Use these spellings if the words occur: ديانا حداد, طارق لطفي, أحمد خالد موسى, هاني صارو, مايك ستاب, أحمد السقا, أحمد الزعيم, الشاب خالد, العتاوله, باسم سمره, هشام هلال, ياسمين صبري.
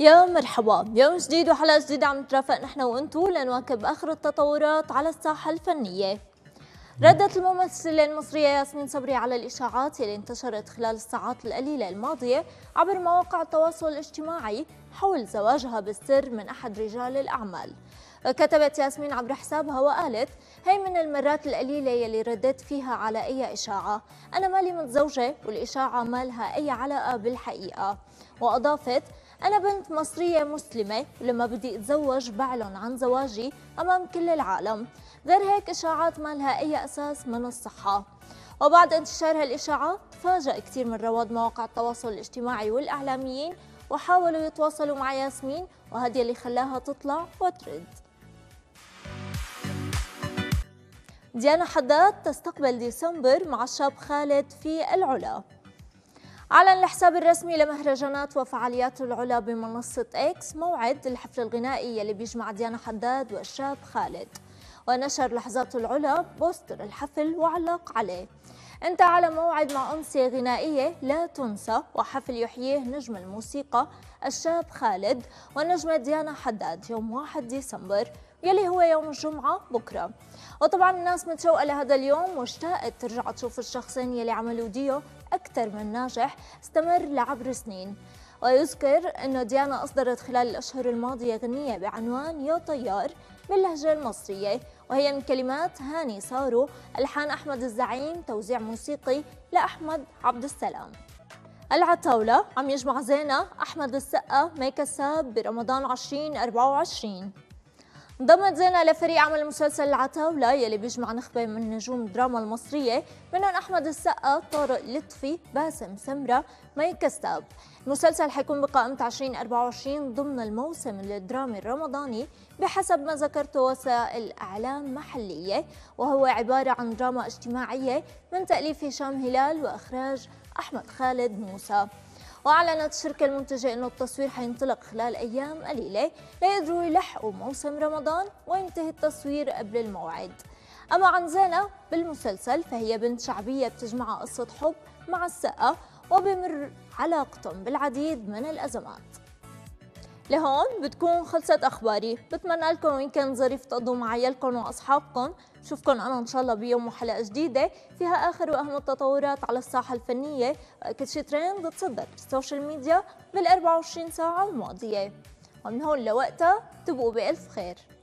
يا مرحبا، يوم جديد وحلقة جديدة عم نترافق نحن وانتو لنواكب آخر التطورات على الساحة الفنية. ردت الممثلة المصرية ياسمين صبري على الإشاعات اللي انتشرت خلال الساعات القليلة الماضية عبر مواقع التواصل الاجتماعي حول زواجها بالسر من أحد رجال الأعمال. كتبت ياسمين عبر حسابها وقالت: هي من المرات القليلة يلي ردت فيها على أي إشاعة، أنا مالي متزوجة والإشاعة مالها أي علاقة بالحقيقة. وأضافت: أنا بنت مصرية مسلمة ولما بدي أتزوج بعلن عن زواجي أمام كل العالم، غير هيك إشاعات ما لها أي أساس من الصحة. وبعد انتشار هالإشاعات تفاجأ كثير من رواد مواقع التواصل الاجتماعي والإعلاميين وحاولوا يتواصلوا مع ياسمين، وهذا اللي خلاها تطلع وترد. ديانا حداد تستقبل ديسمبر مع الشاب خالد في العلا. أعلن الحساب الرسمي لمهرجانات وفعاليات العلا بمنصة إكس موعد الحفل الغنائي اللي بيجمع ديانا حداد والشاب خالد، ونشر لحظات العلا بوستر الحفل وعلق عليه: أنت على موعد مع أمسية غنائية لا تنسى، وحفل يحييه نجم الموسيقى الشاب خالد والنجمة ديانا حداد يوم 1 ديسمبر، يلي هو يوم الجمعة بكرة. وطبعا الناس متشوقة لهذا اليوم واشتاقت ترجع تشوف الشخصين يلي عملوا ديو أكثر من ناجح استمر لعبر سنين. ويذكر أنه ديانا أصدرت خلال الأشهر الماضية غنية بعنوان يا طيار باللهجة المصرية، وهي من كلمات هاني صارو، ألحان أحمد الزعيم، توزيع موسيقي لأحمد عبد السلام. العتاوله عم يجمع زينة أحمد السقا مايك ستاب برمضان 2024. انضمت زينة لفريق عمل مسلسل العتاوله يلي بيجمع نخبة من نجوم الدراما المصرية منهم أحمد السقا، طارق لطفي، باسم سمره، مايك ستاب. المسلسل حيكون بقائمة 2024 ضمن الموسم الدرامي الرمضاني بحسب ما ذكرته وسائل إعلام محلية، وهو عبارة عن دراما اجتماعية من تأليف هشام هلال وإخراج أحمد خالد موسى. وأعلنت الشركة المنتجة أنه التصوير حينطلق خلال أيام قليلة ليقدروا يلحقوا موسم رمضان وينتهي التصوير قبل الموعد. أما عن زينة بالمسلسل فهي بنت شعبية بتجمعها قصة حب مع السقا وبمر علاقتهم بالعديد من الأزمات. لهون بتكون خلصت أخباري، بتمنى لكم ويكند ظريف تقضوا مع عيالكم وأصحابكم. بشوفكم أنا إن شاء الله بيوم وحلقة جديدة فيها آخر وأهم التطورات على الساحة الفنية وأكد شي ترند تصدر السوشيال ميديا بال24 ساعة الماضية. ومن هون لوقتها تبقوا بألف خير.